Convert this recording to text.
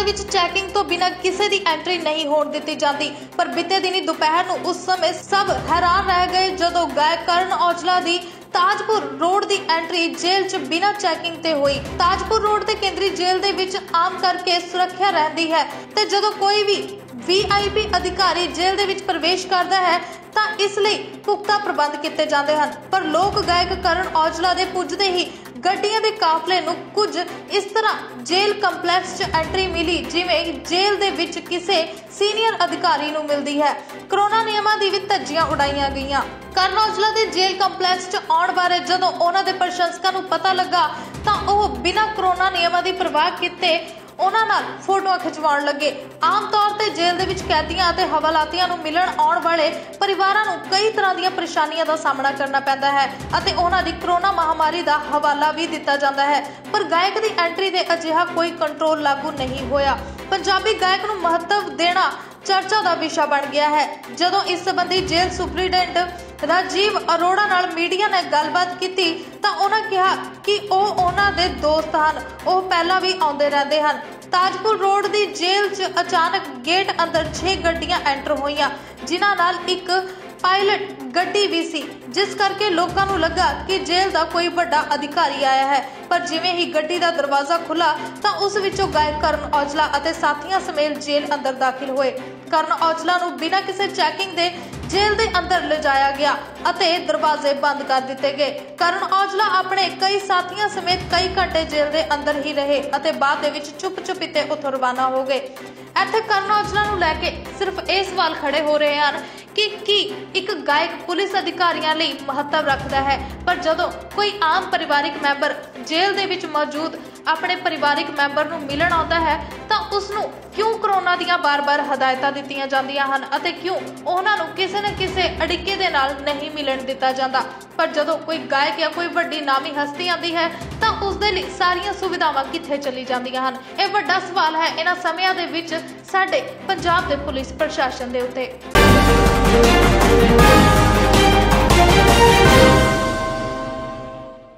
ਦੇ ਵਿੱਚ ਚੈਕਿੰਗ ਤੋਂ ਬਿਨਾਂ ਕਿਸੇ ਦੀ ਐਂਟਰੀ ਨਹੀਂ ਹੋਣ ਦਿੱਤੀ ਜਾਂਦੀ। ਪਰ ਬੀਤੇ ਦਿਨੀ ਦੁਪਹਿਰ ਨੂੰ ਉਸ ਸਮੇਂ ਸਭ ਹੈਰਾਨ ਰਹਿ ਗਏ ਜਦੋਂ ਗਾਇਕ ਕਰਨ ਔਜਲਾ ਦੀ ताजपुर रोड दी एंट्री जेल च बिना चेकिंग ते हुई। ताजपुर रोड ते केंद्री जेल दे विच आम करके सुरक्षा रहंदी है ते जदों कोई भी VIP अधिकारी जेल दे विच प्रवेश करदा है तां इस लई पुख्ता प्रबंध कीते जांदे हन। पर लोक गायक करण औजला दे पुजदे ही ਗੱਡੀਆਂ ਦੇ ਕਾਫਲੇ ਨੂੰ ਕੁਝ ਇਸ ਤਰ੍ਹਾਂ ਜੇਲ੍ਹ ਕੰਪਲੈਕਸ 'ਚ ਐਂਟਰੀ ਮਿਲੀ ਜਿਵੇਂ ਜੇਲ੍ਹ ਦੇ ਵਿੱਚ ਕਿਸੇ ਸੀਨੀਅਰ ਅਧਿਕਾਰੀ ਨੂੰ ਮਿਲਦੀ ਹੈ। ਕਰੋਨਾ ਨਿਯਮਾਂ ਦੀ ਵੀ ਧੱਜੀਆਂ ਉਡਾਈਆਂ ਗਈਆਂ। ਕਰਨ ਔਜਲਾ ਦੇ ਜੇਲ੍ਹ ਕੰਪਲੈਕਸ 'ਚ ਆਉਣ ਬਾਰੇ ਜਦੋਂ ਉਹਨਾਂ ਦੇ ਪ੍ਰਸ਼ੰਸਕਾਂ ਨੂੰ ਪਤਾ ਲੱਗਾ ਤਾਂ ਉਹ ਬਿਨਾਂ ਕਰੋਨਾ ਨਿਯਮਾਂ ਦੀ ਪਰਵਾਹ ਕੀਤੇ ਉਹਨਾਂ ਨਾਲ ਫੋਟੋਆਂ ਖਿਚਵਾਉਣ ਲੱਗੇ। ਆਮ ਤੌਰ ਤੇ ਜੇਲ੍ਹ ਦੇ ਵਿੱਚ ਕੈਦੀਆਂ ਅਤੇ ਹਵਾਲਾਤੀਆਂ ਨੂੰ ਮਿਲਣ ਆਉਣ ਵਾਲੇ ਪਰਿਵਾਰਾਂ ਨੂੰ ਕਈ ਤਰ੍ਹਾਂ ਦੀਆਂ ਪਰੇਸ਼ਾਨੀਆਂ ਦਾ ਸਾਹਮਣਾ ਕਰਨਾ ਪੈਂਦਾ ਹੈ ਅਤੇ ਉਹਨਾਂ ਦੀ ਕਰੋਨਾ ਮਹਾਮਾਰੀ ਦਾ ਹਵਾਲਾ ਵੀ ਦਿੱਤਾ ਜਾਂਦਾ ਹੈ। ਪਰ ਗਾਇਕ ਦੀ ਐਂਟਰੀ ਤੇ ਅਜਿਹਾ ਕੋਈ ਕੰਟਰੋਲ ਲਾਗੂ ਨਹੀਂ ਹੋਇਆ। ਪੰਜਾਬੀ ਗਾਇਕ ਨੂੰ ਮਹੱਤਵ ਦੇਣਾ ਚਰਚਾ ਦਾ ਵਿਸ਼ਾ ਬਣ ਗਿਆ ਹੈ। ਜਦੋਂ ਇਸ ਸੰਬੰਧੀ ਜੇਲ੍ਹ ਸੁਪਰੀਡੈਂਟ ਰਾਜੀਵ ਅਰੋੜਾ ਨਾਲ ਮੀਡੀਆ ਨੇ ਗੱਲਬਾਤ ਕੀਤੀ ਤਾਂ ਉਹਨਾਂ ਕਿਹਾ ਕਿ ਉਹ ਉਹਨਾਂ ਦੇ ਦੋਸਤ ਹਨ, ਉਹ ਪਹਿਲਾਂ ਵੀ ਆਉਂਦੇ ਰਹਿੰਦੇ ਹਨ। ताजपुर रोड दी जेल च अचानक गेट अंदर 6 गड्डियां एंटर होईयां जिन्हां नाल एक पायलट गड्डी भी सी, जिस करके लोकां नूं लगा कि जेल दा कोई वड्डा अधिकारी आया है। पर जिवें ही गड्डी दा दरवाजा खुला तां उस विचों गायक करण औजला अते साथियां समेत जेल अंदर दाखिल होए। करण औजला नूं बिना किसी चैकिंग दे जेल दे अंदर ले जाया गया अते दरवाजे बंद कर दिते गए। करण औजला अपने कई साथियों समेत कई घंटे जेल दे अंदर ही रहे अते बाद दे विच चुप चुपीते उथों रवाना हो गए। इत्थे करण औजला नूं लैके सिर्फ इह सवाल खड़े हो रहे हन कि एक गायक पुलिस अधिकारियों लई महत्व रखदा है, पर जदों कोई आम परिवारिक मैंबर जेल दे विच मौजूद अपने परिवारिक मैंबर नूं मिलण आउंदा है तां उस नूं क्यों कोरोना दियां बार-बार हदायतां दित्तियां जांदियां हन अते क्यों उहनां नूं किसी न किसी अड़िके दे नाल नहीं मिलण दित्ता जांदा। पर जदों कोई गायक या कोई वड्डी नामी हस्ती आंदी है तां उस दे लई सारियां सुविधावां कित्थे चली जांदियां हन। इह वड्डा सवाल है इन्हां समिਆਂ दे विच ਸਾਡੇ ਪੰਜਾਬ ਦੇ ਪੁਲਿਸ ਪ੍ਰਸ਼ਾਸਨ ਦੇ ਉੱਤੇ।